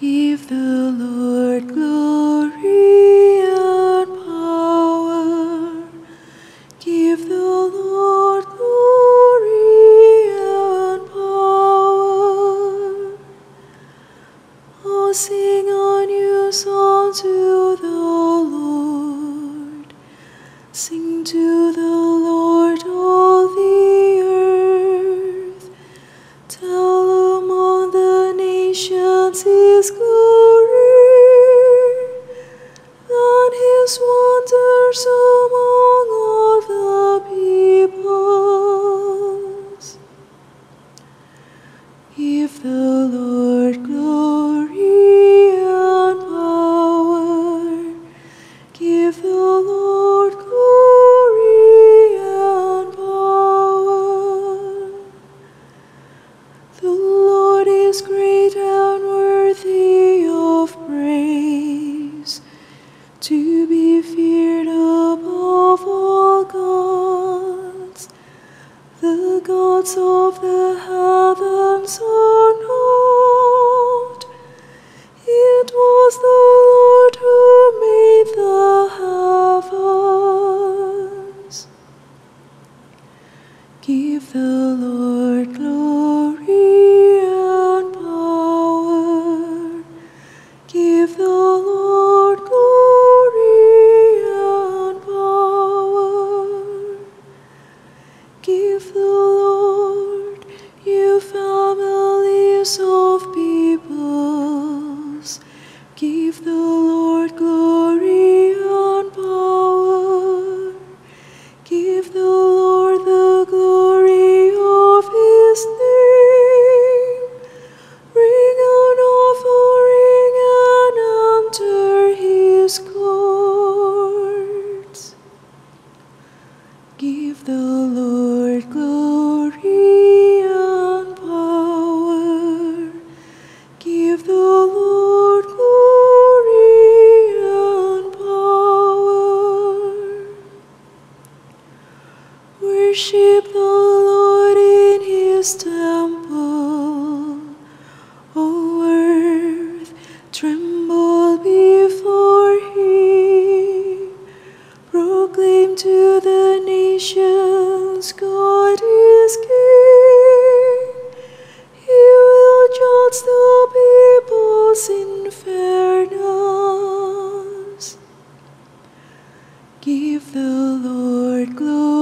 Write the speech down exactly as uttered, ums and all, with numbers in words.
Give the Lord glory and power. Give the Lord glory and power. Oh, sing a new song to the Lord. Sing to the Lord, all the earth. Tell among the nations his glory, and his wonders among all the peoples. Give the Lord glory and power. Give the Lord glory and power. The Lord is great and worthy of praise, to be feared above all gods. The gods of the heavens are not. It was the Lord who made the heavens. Give the Lord glory and power. Give the Lord glory and power. Give the Lord, you families of peoples. Give the Lord glory and power. Give the Lord the glory of his name. Bring an offering and enter his courts. Give the Lord glory and power. Give the Lord glory and power. Worship the Lord in his temple. O earth, tremble before him. Proclaim to the nations, God is king. He will judge the peoples in fairness. Give the Lord glory.